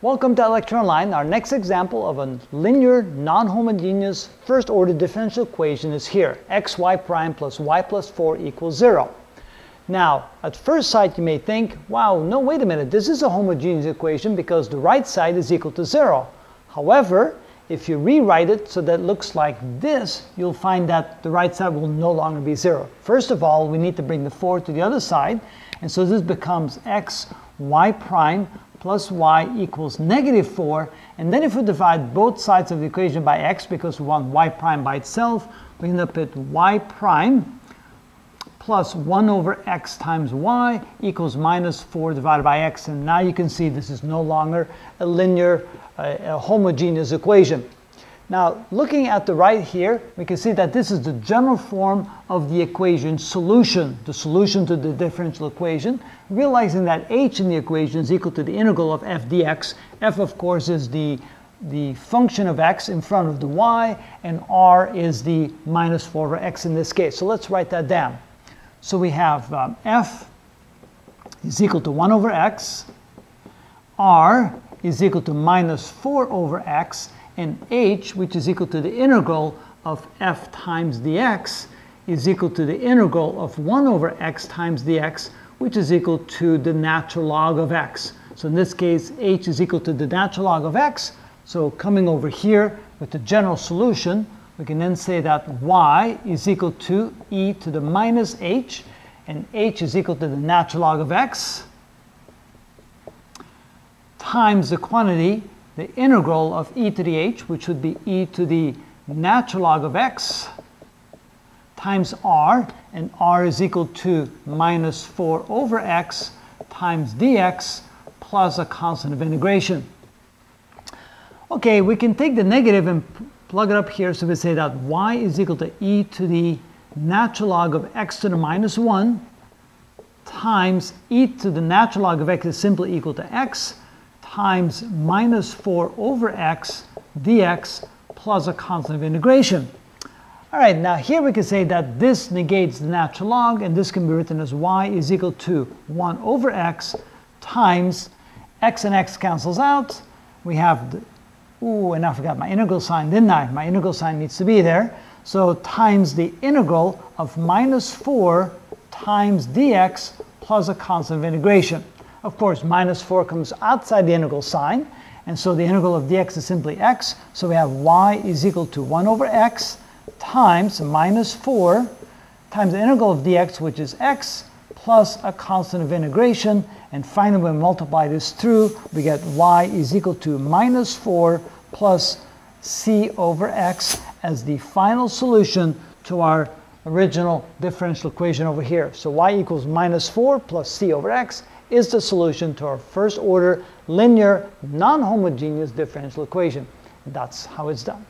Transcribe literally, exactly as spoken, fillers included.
Welcome to ElectroOnline. Our next example of a linear, non-homogeneous first-order differential equation is here. xy prime plus y plus four equals zero. Now, at first sight you may think, wow, no, wait a minute, this is a homogeneous equation because the right side is equal to zero. However, if you rewrite it so that it looks like this, you'll find that the right side will no longer be zero. First of all, we need to bring the four to the other side, and so this becomes xy prime plus y equals negative four, and then if we divide both sides of the equation by x, because we want y prime by itself, we end up with y prime plus one over x times y equals minus four divided by x, and now you can see this is no longer a linear, uh, a homogeneous equation. Now, looking at the right here, we can see that this is the general form of the equation solution, the solution to the differential equation, realizing that h in the equation is equal to the integral of f dx. F, of course, is the, the function of x in front of the y, and r is the minus four over x in this case. So let's write that down. So we have um, f is equal to one over x, r is equal to minus four over x, and h, which is equal to the integral of f times dx, is equal to the integral of one over x times dx, which is equal to the natural log of x. So in this case, h is equal to the natural log of x. So coming over here with the general solution, we can then say that y is equal to e to the minus h, and h is equal to the natural log of x times the quantity, the integral of e to the h, which would be e to the natural log of x times r, and r is equal to minus four over x times dx plus a constant of integration. Okay, we can take the negative and plug it up here, so we say that y is equal to e to the natural log of x to the minus one times e to the natural log of x is simply equal to x times minus four over x dx plus a constant of integration. All right, now here we can say that this negates the natural log, and this can be written as y is equal to one over x times x, and x cancels out. We have, the, ooh, and I forgot my integral sign, didn't I? My integral sign needs to be there. So times the integral of minus four times dx plus a constant of integration. Of course, minus four comes outside the integral sign, and so the integral of dx is simply x, so we have y is equal to one over x times minus four times the integral of dx, which is x, plus a constant of integration, and finally when we multiply this through, we get y is equal to minus four plus c over x as the final solution to our original differential equation over here. So y equals minus four plus c over x is the solution to our first order linear non-homogeneous differential equation. That's how it's done.